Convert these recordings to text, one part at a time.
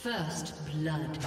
First blood.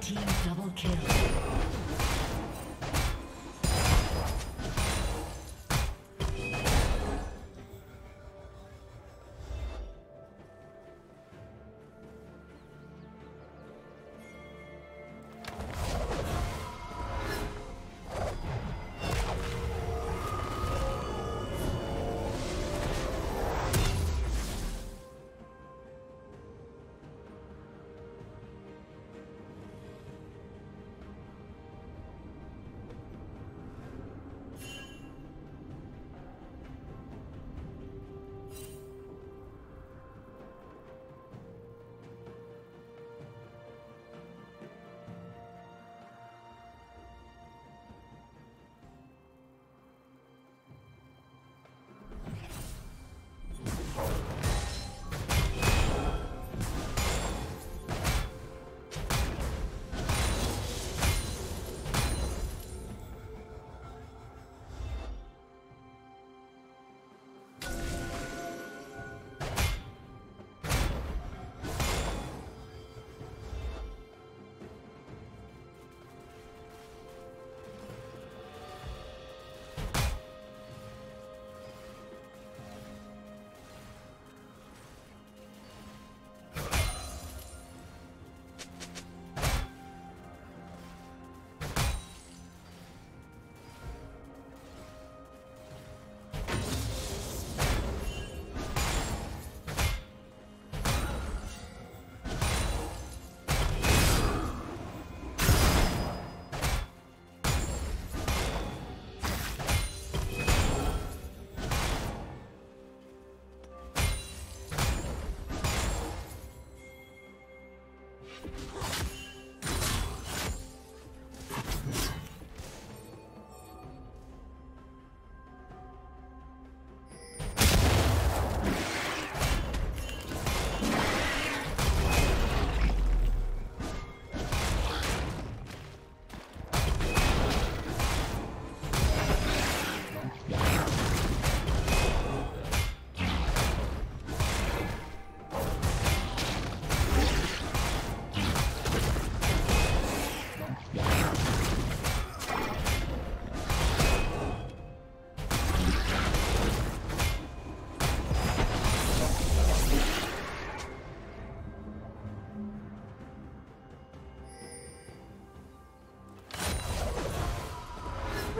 Team double kill.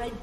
Red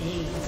Aced.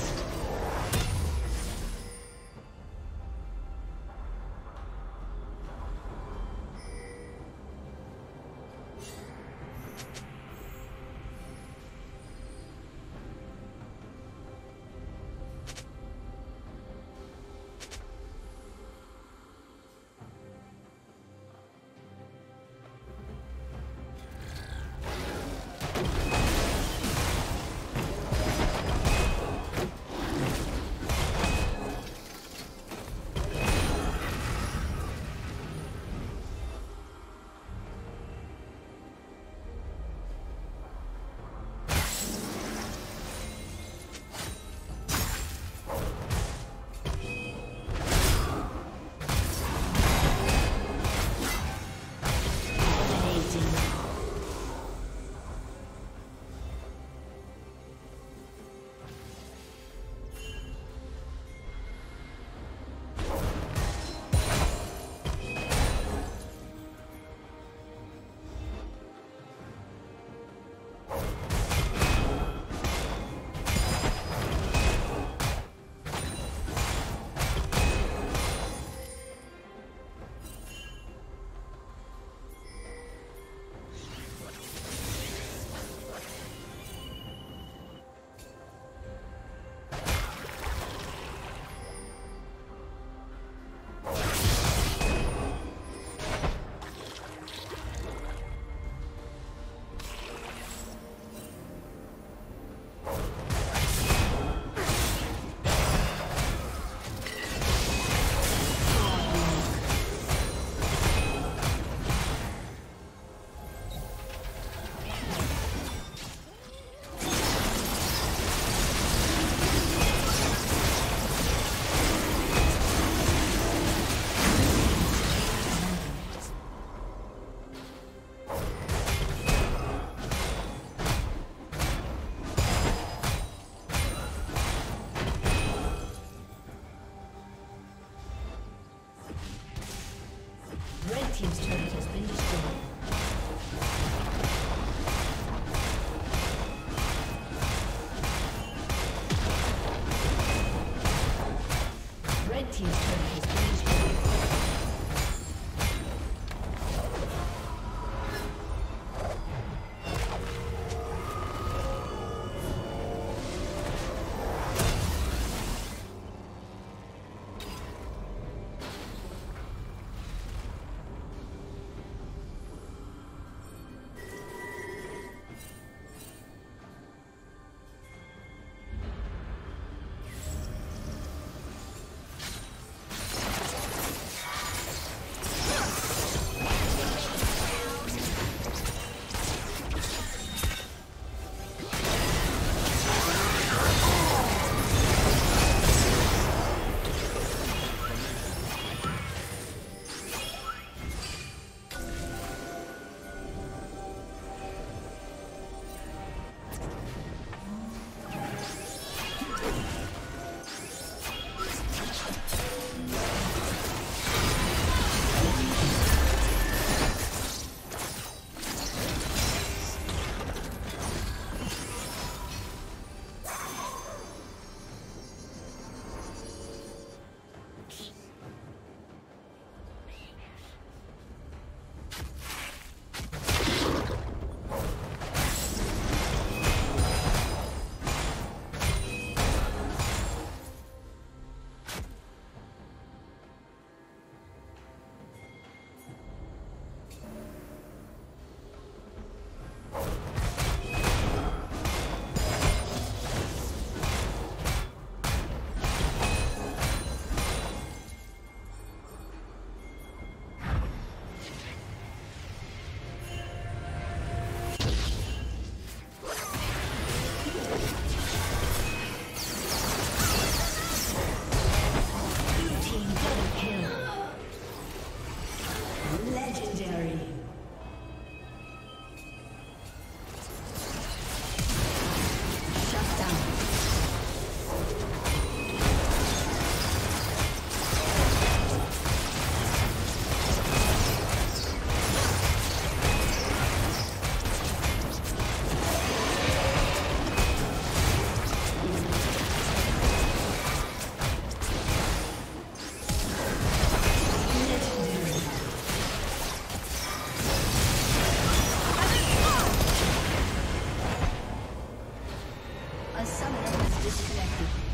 Someone is disconnected.